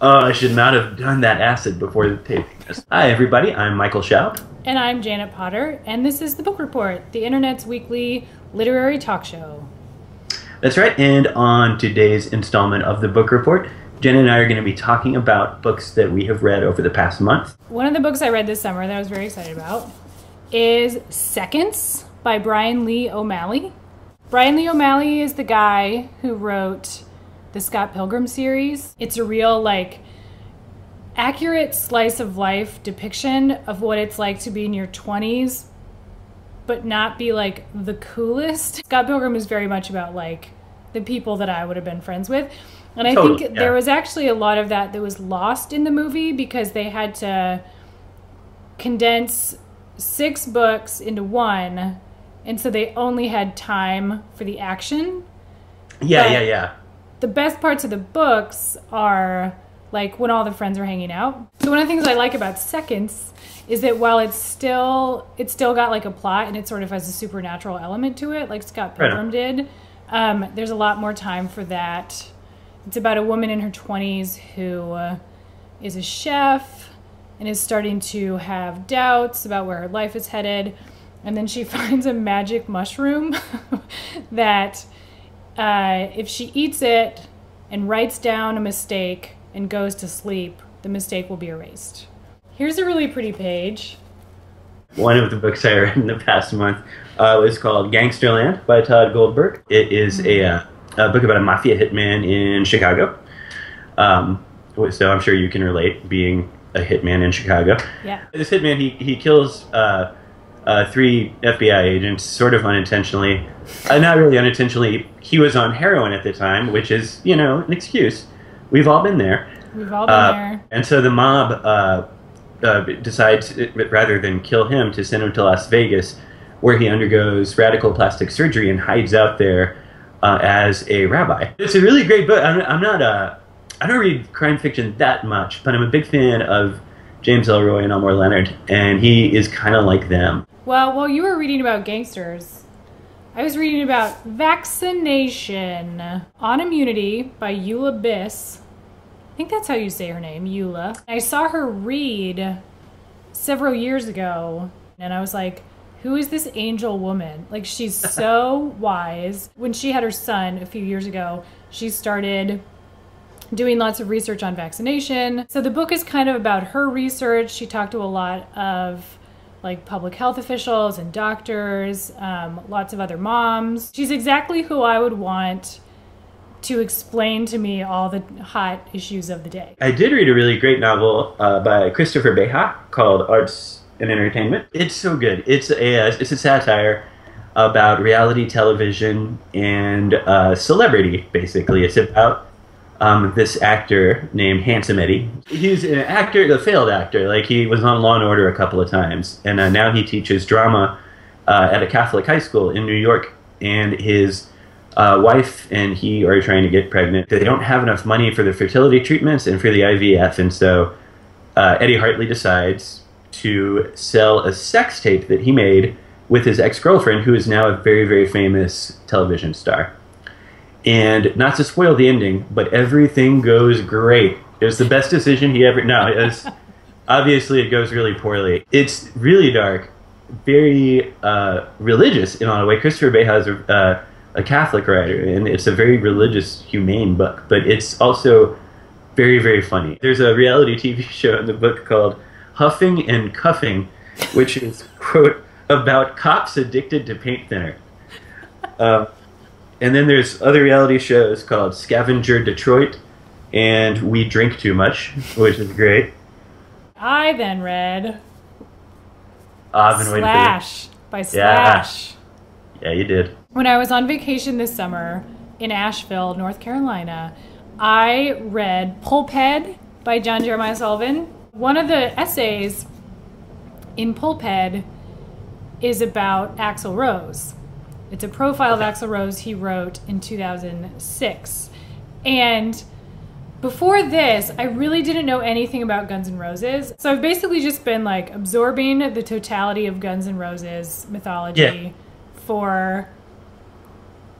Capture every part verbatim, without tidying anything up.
Uh, I should not have done that acid before the taping this. Hi, everybody. I'm Michael Schaub. And I'm Janet Potter. And this is The Book Report, the Internet's weekly literary talk show. That's right. And on today's installment of The Book Report, Janet and I are going to be talking about books that we have read over the past month. One of the books I read this summer that I was very excited about is Seconds by Brian Lee O'Malley. Brian Lee O'Malley is the guy who wrote the Scott Pilgrim series. It's a real, like, accurate slice of life depiction of what it's like to be in your twenties, but not be, like, the coolest. Scott Pilgrim is very much about, like, the people that I would have been friends with. And I totally, think yeah. there was actually a lot of that that was lost in the movie because they had to condense six books into one, and so they only had time for the action. Yeah, but yeah, yeah. the best parts of the books are like when all the friends are hanging out. So one of the things I like about Seconds is that while it's still, it's still got like a plot and it sort of has a supernatural element to it, like Scott Pilgrim right did, um, there's a lot more time for that. It's about a woman in her twenties who uh, is a chef and is starting to have doubts about where her life is headed. And then she finds a magic mushroom that uh, if she eats it and writes down a mistake and goes to sleep, the mistake will be erased. Here's a really pretty page. One of the books I read in the past month uh, was called Gangsterland by Todd Goldberg. It is a, uh, a book about a mafia hitman in Chicago. Um, so I'm sure you can relate, being a hitman in Chicago. Yeah. This hitman, he, he kills... Uh, Uh, three F B I agents, sort of unintentionally. Uh, not really unintentionally. He was on heroin at the time, which is, you know, an excuse. We've all been there. We've all been uh, there. And so the mob uh, uh, decides, rather than kill him, to send him to Las Vegas, where he undergoes radical plastic surgery and hides out there uh, as a rabbi. It's a really great book. I'm, I'm not a... I don't read crime fiction that much, but I'm a big fan of James Ellroy and Elmore Leonard, and he is kind of like them. Well, while you were reading about gangsters, I was reading about vaccination. On Immunity by Eula Biss. I think that's how you say her name, Eula. I saw her read several years ago, and I was like, who is this angel woman? Like, she's so wise. When she had her son a few years ago, she started doing lots of research on vaccination. So the book is kind of about her research. She talked to a lot of like public health officials and doctors, um, lots of other moms. She's exactly who I would want to explain to me all the hot issues of the day. I did read a really great novel uh, by Christopher Beha called Arts and Entertainment. It's so good. It's a, it's a satire about reality television and uh, celebrity, basically. It's about Um, this actor named Handsome Eddie. He's an actor, a failed actor. Like, he was on Law and Order a couple of times, and uh, now he teaches drama uh, at a Catholic high school in New York. And his uh, wife and he are trying to get pregnant. They don't have enough money for the fertility treatments and for the I V F, and so uh, Eddie Hartley decides to sell a sex tape that he made with his ex-girlfriend, who is now a very, very famous television star. And not to spoil the ending, but everything goes great. It was the best decision he ever... No, it was, obviously it goes really poorly. It's really dark, very uh, religious in a lot of ways. Christopher Beha is a, uh, a Catholic writer, and it's a very religious, humane book. But it's also very, very funny. There's a reality T V show in the book called Huffing and Cuffing, which is, quote, about cops addicted to paint thinner. Uh, And then there's other reality shows called Scavenger Detroit and We Drink Too Much, which is great. I then read I've been Slash by Slash. Yeah. Yeah, you did. When I was on vacation this summer in Asheville, North Carolina, I read Pulphead by John Jeremiah Sullivan. One of the essays in Pulphead is about Axl Rose. It's a profile of Axl Rose he wrote in two thousand six. And before this, I really didn't know anything about Guns N' Roses. So I've basically just been like absorbing the totality of Guns N' Roses mythology yeah. for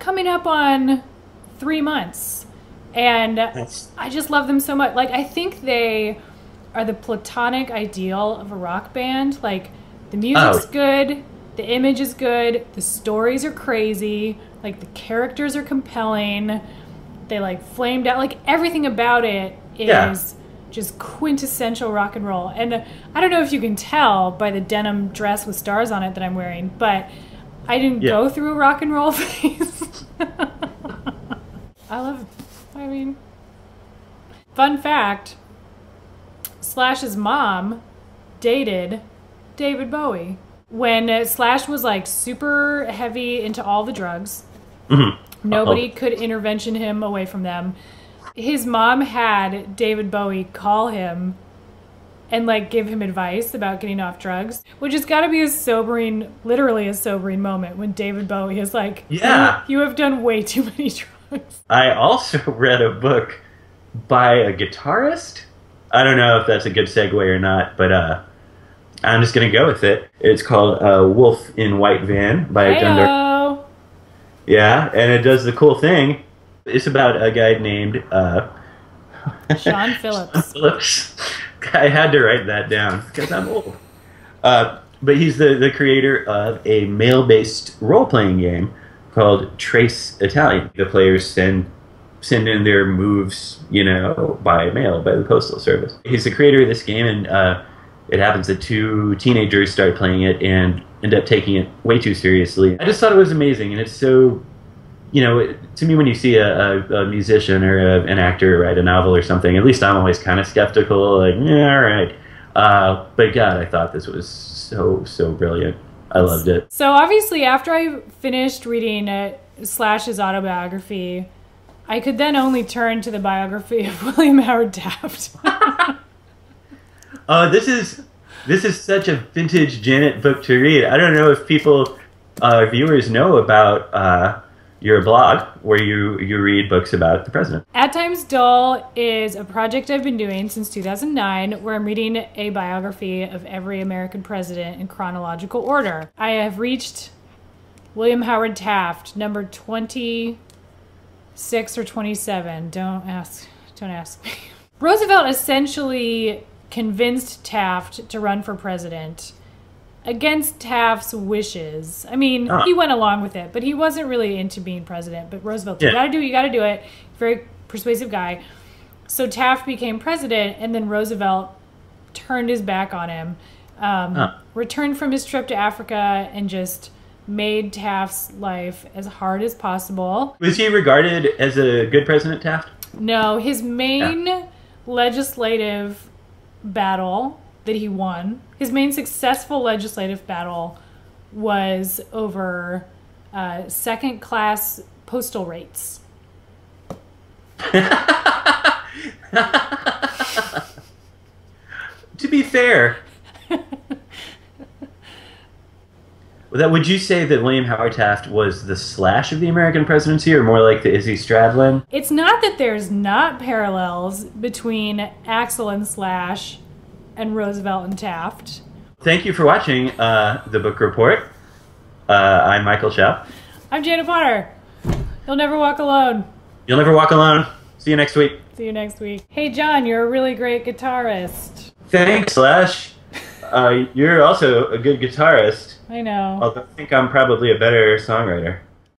coming up on three months. And nice. I just love them so much. Like, I think they are the platonic ideal of a rock band. Like, the music's oh. good, the image is good, the stories are crazy, like, the characters are compelling, they, like, flamed out. Like, everything about it is yeah. just quintessential rock and roll. And uh, I don't know if you can tell by the denim dress with stars on it that I'm wearing, but I didn't yeah. go through a rock and roll phase. I love it. I mean, fun fact, Slash's mom dated David Bowie. When Slash was like super heavy into all the drugs, mm-hmm. nobody Uh-oh. could intervention him away from them. His mom had David Bowie call him and like give him advice about getting off drugs, which has got to be a sobering, literally a sobering moment when David Bowie is like, yeah, you have done way too many drugs. I also read a book by a guitarist. I don't know if that's a good segue or not, but uh, I'm just going to go with it. It's called uh, Wolf in White Van by a Gunder. Yeah, and it does the cool thing. It's about a guy named uh, Sean Phillips. Sean Phillips. I had to write that down because I'm old. Uh, but he's the, the creator of a male-based role-playing game called Trace Italian. The players send send in their moves, you know, by mail, by the postal service. He's the creator of this game, and uh, it happens that two teenagers start playing it and end up taking it way too seriously. I just thought it was amazing, and it's so, you know, it, to me when you see a, a, a musician or a, an actor write a novel or something, at least I'm always kind of skeptical, like, yeah, all right. Uh, but God, I thought this was so, so brilliant. I loved it. So obviously after I finished reading uh, Slash's autobiography, I could then only turn to the biography of William Howard Taft. uh, this is this is such a vintage Janet book to read. I don't know if people, uh, viewers know about uh, your blog where you, you read books about the president. At Times Dull is a project I've been doing since two thousand nine where I'm reading a biography of every American president in chronological order. I have reached William Howard Taft, number twenty-six or twenty-seven. Don't ask, don't ask me. Roosevelt essentially convinced Taft to run for president against Taft's wishes. I mean, uh-huh. he went along with it, but he wasn't really into being president. But Roosevelt, yeah. you gotta do it, you gotta do it. Very persuasive guy. So Taft became president, and then Roosevelt turned his back on him, um, uh-huh. returned from his trip to Africa, and just made Taft's life as hard as possible. Was he regarded as a good president, Taft? No, his main yeah. legislative battle that he won, his main successful legislative battle was over uh, second-class postal rates. To be fair. Well, that, would you say that William Howard Taft was the Slash of the American presidency, or more like the Izzy Stradlin? It's not that there's not parallels between Axl and Slash and Roosevelt and Taft. Thank you for watching uh, The Book Report. Uh, I'm Michael Schaub. I'm Janet Potter. You'll never walk alone. You'll never walk alone. See you next week. See you next week. Hey, John, you're a really great guitarist. Thanks, Slash. uh, you're also a good guitarist. I know. Although I think I'm probably a better songwriter.